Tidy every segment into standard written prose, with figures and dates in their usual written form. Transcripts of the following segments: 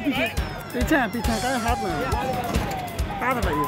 पीछे का हाथ में तार भाई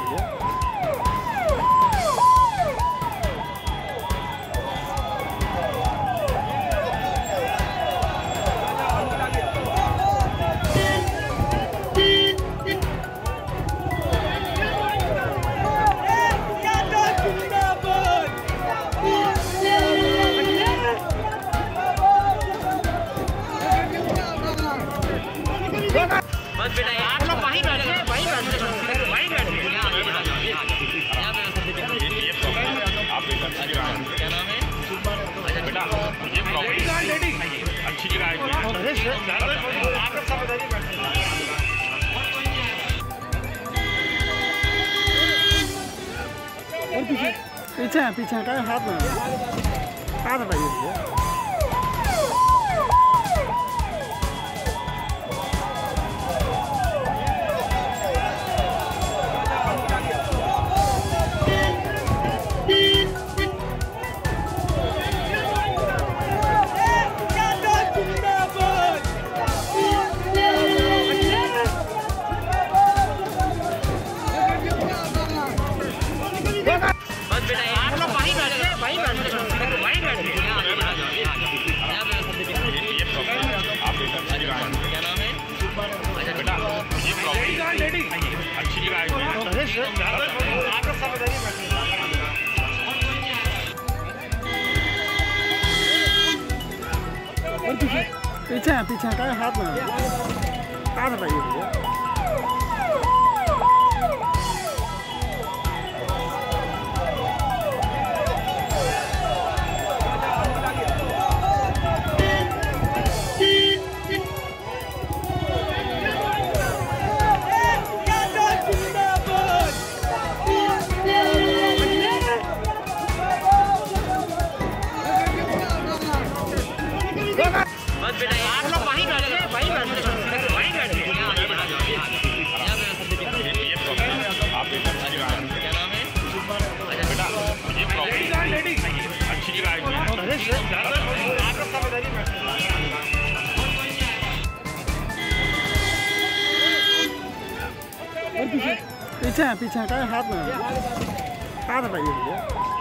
पीछे का हाथ में तार भाई पीछे का हाथ में तार भाई पीछे का हाथ में तार भाई